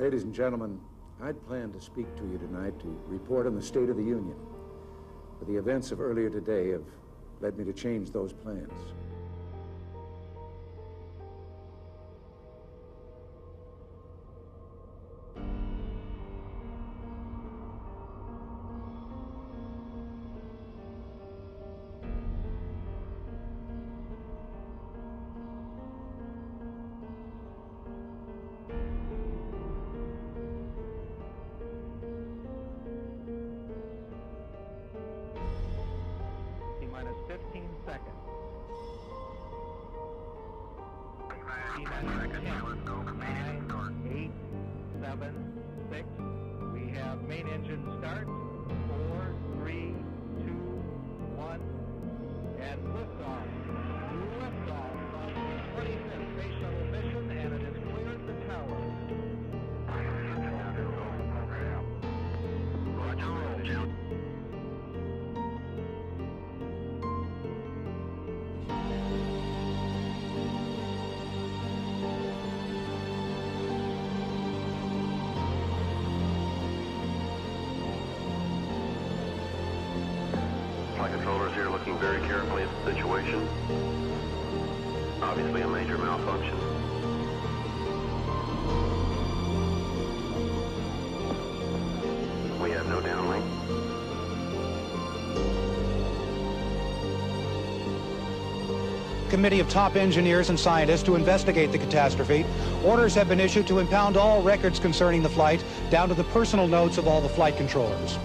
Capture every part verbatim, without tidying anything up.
Ladies and gentlemen, I'd planned to speak to you tonight to report on the State of the Union, but the events of earlier today have led me to change those plans. fifteen seconds. Eight, seven, six. We have main engine start. Four, three, two, one, and liftoff. Liftoff on the twenty-fifth space shuttle mission, and it has cleared the tower. Roger, roll, controllers here looking very carefully at the situation. Obviously a major malfunction. We have no downlink. Committee of top engineers and scientists to investigate the catastrophe. Orders have been issued to impound all records concerning the flight, down to the personal notes of all the flight controllers.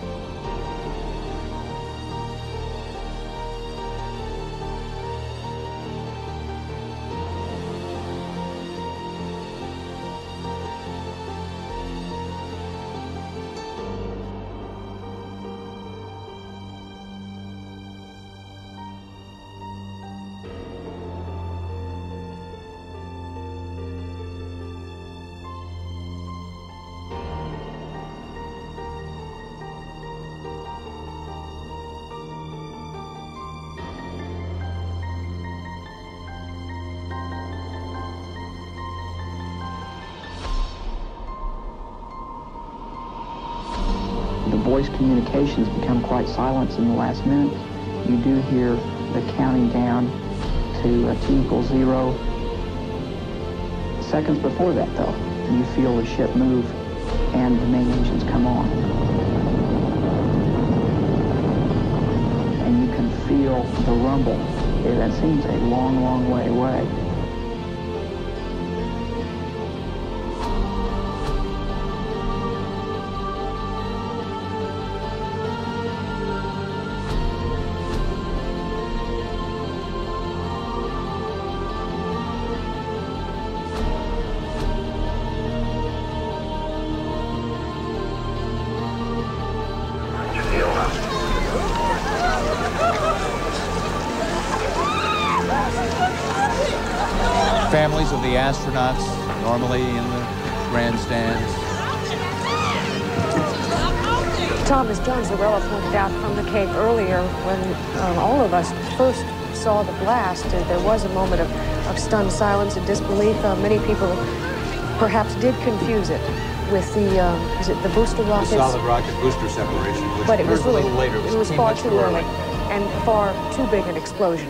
Voice communications become quite silent in the last minute. You do hear the counting down to uh, T equals zero. Seconds before that, though, you feel the ship move and the main engines come on. And you can feel the rumble. It, that seems a long, long way away. Families of the astronauts normally in the grandstands. Thomas John Zarella pointed out from the cave earlier when um, all of us first saw the blast, and there was a moment of, of stunned silence and disbelief. Uh, many people perhaps did confuse it with the, uh, is it the booster rockets? The solid rocket booster separation, which but it was really, a little later. It was, it was far too early, early and far too big an explosion.